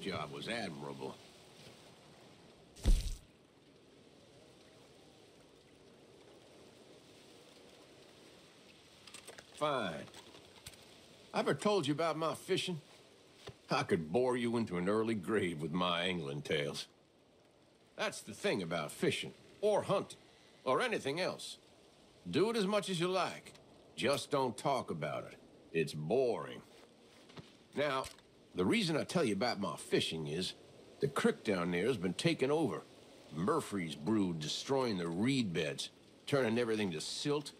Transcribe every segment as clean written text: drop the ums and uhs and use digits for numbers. job was admirable. Fine. I ever told you about my fishing? I could bore you into an early grave with my angling tales. That's the thing about fishing, or hunting, or anything else. Do it as much as you like. Just don't talk about it. It's boring. Now, the reason I tell you about my fishing is the creek down there has been taken over. Murfree's brood destroying the reed beds, turning everything to silt,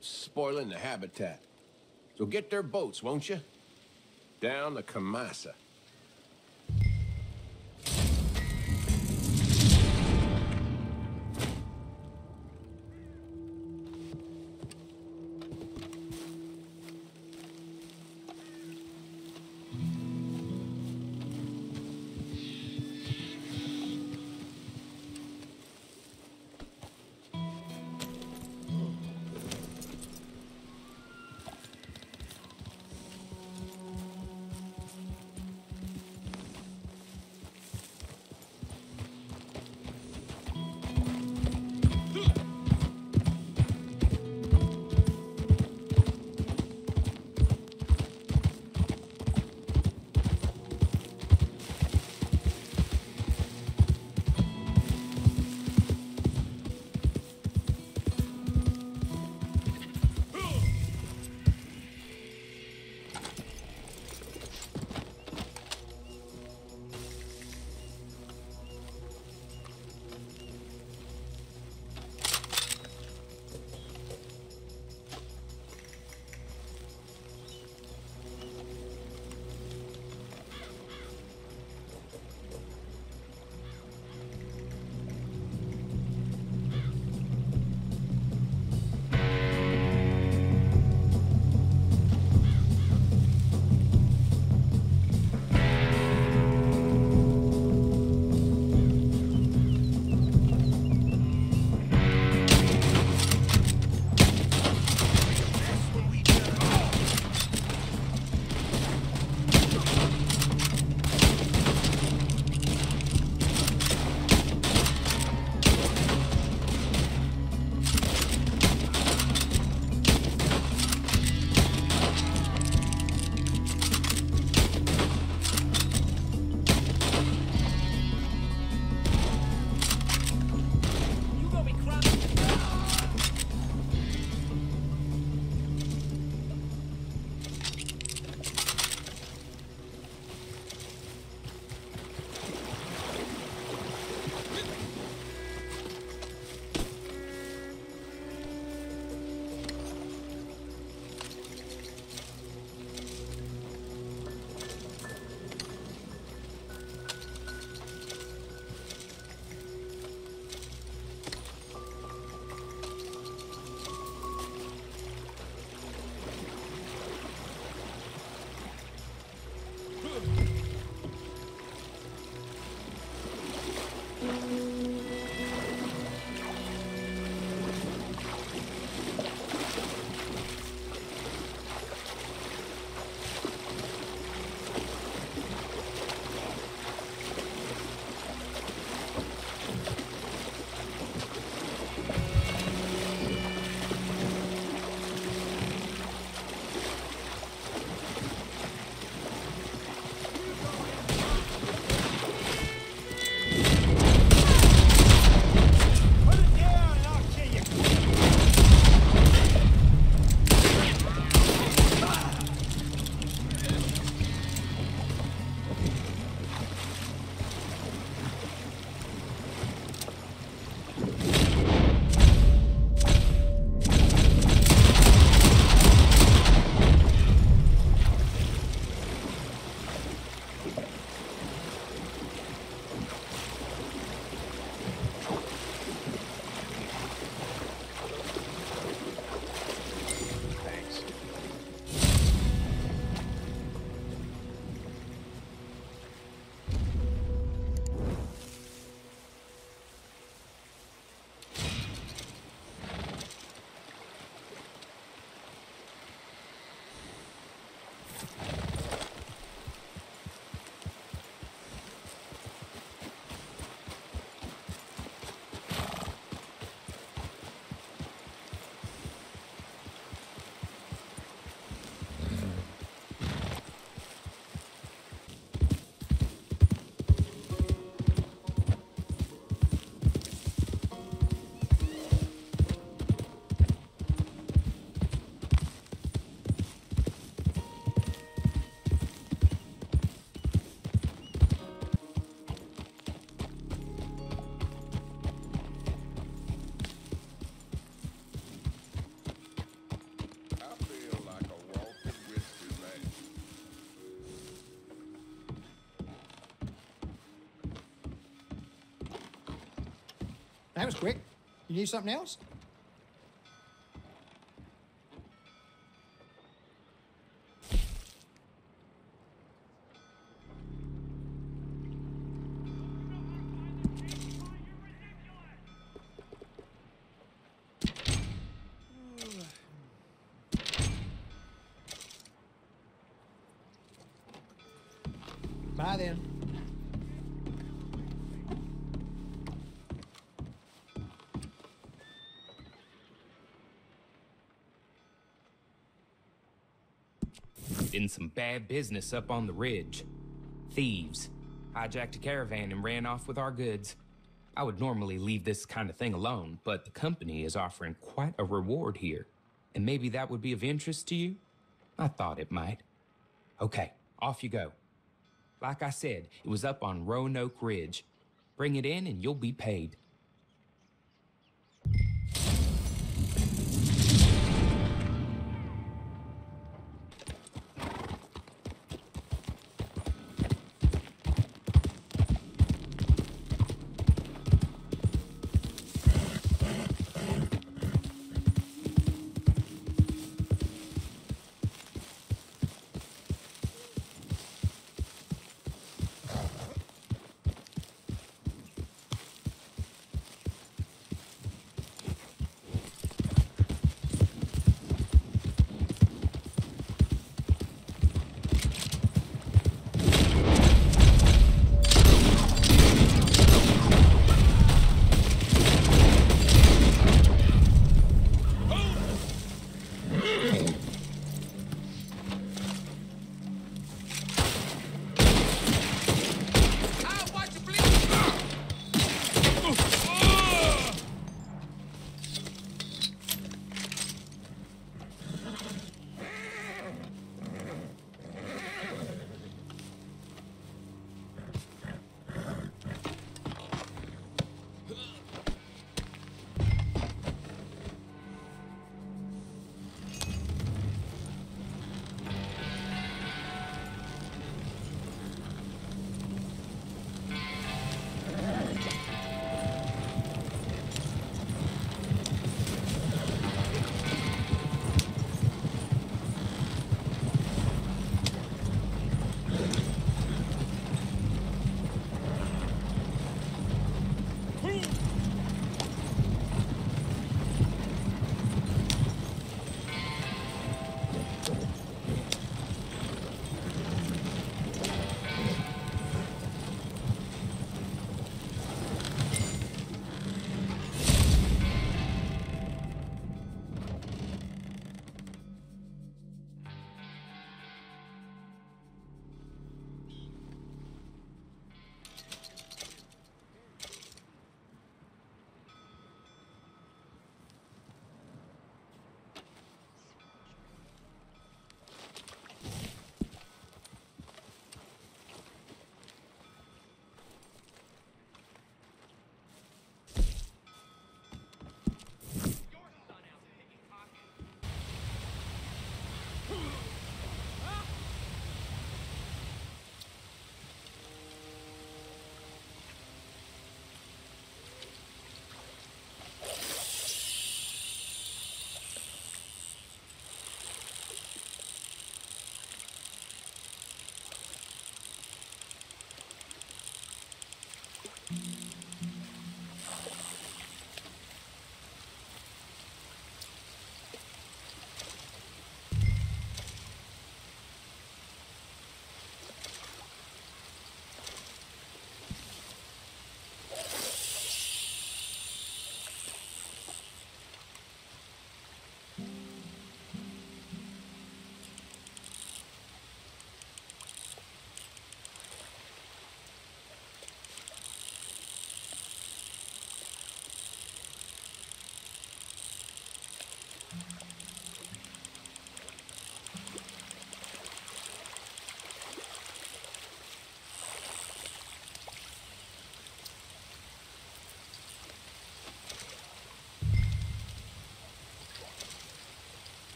spoiling the habitat. So get their boats, won't you? Down the Kamasa. That was quick. You need something else? Bye then. In some bad business up on the ridge. Thieves hijacked a caravan and ran off with our goods. I would normally leave this kind of thing alone, but the company is offering quite a reward here, and maybe that would be of interest to you? I thought it might. Okay, off you go. Like I said, it was up on Roanoke Ridge. Bring it in and you'll be paid.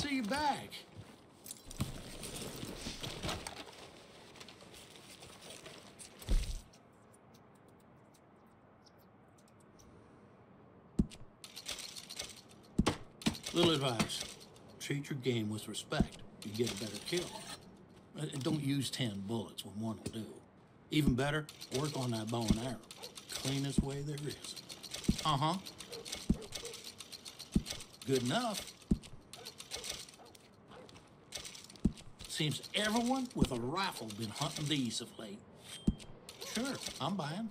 see back. Little advice. Treat your game with respect. You get a better kill. And don't use 10 bullets when one will do. Even better, work on that bow and arrow. Cleanest way there is. Uh-huh. Good enough. Seems everyone with a rifle been hunting these of late. Sure, I'm buying.